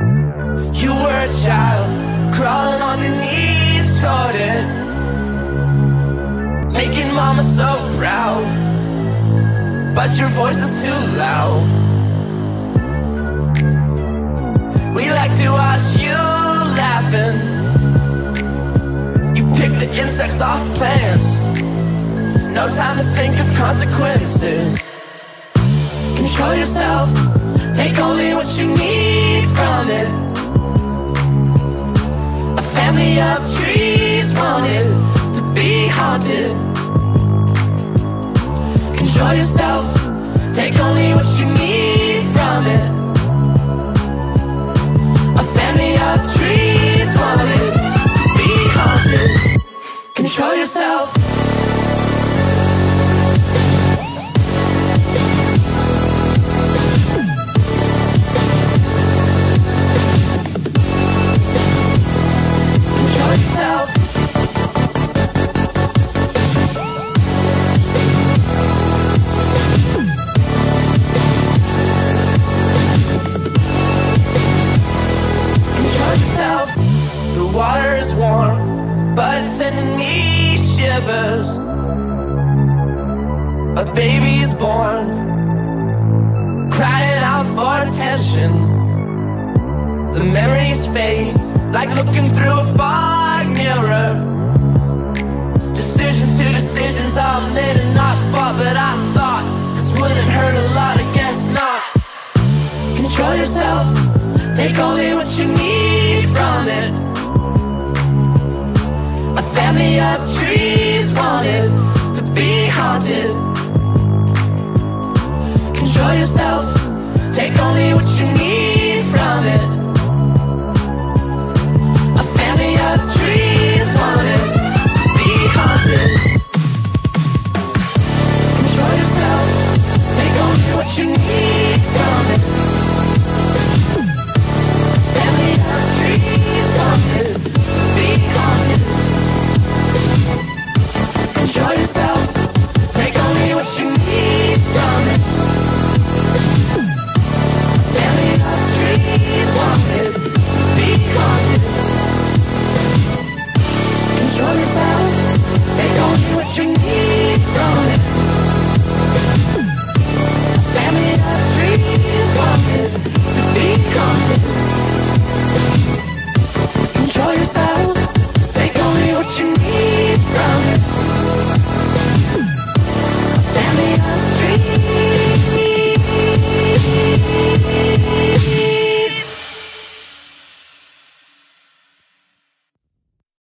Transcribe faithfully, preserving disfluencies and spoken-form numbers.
You were a child, crawling on your knees toward it, making mama so proud, but your voice is too loud. We like to watch you laughing. You pick the insects off plants, no time to think of consequences. Control yourself, take only what you need from it. A family of trees wanted to be haunted. Control yourself, take only what you need from it. A family of trees wanted to be haunted. Control yourself. Sending me shivers. A baby is born, crying out for attention. The memories fade, like looking through a fog mirror. Decision to decisions are made and not bought, but I thought this wouldn't hurt a lot, I guess not. Control yourself, take only what you need from it. A family of trees wanted to be haunted. Control yourself, take only what you need from it. A family of trees wanted to be haunted. Control yourself, take only what you need.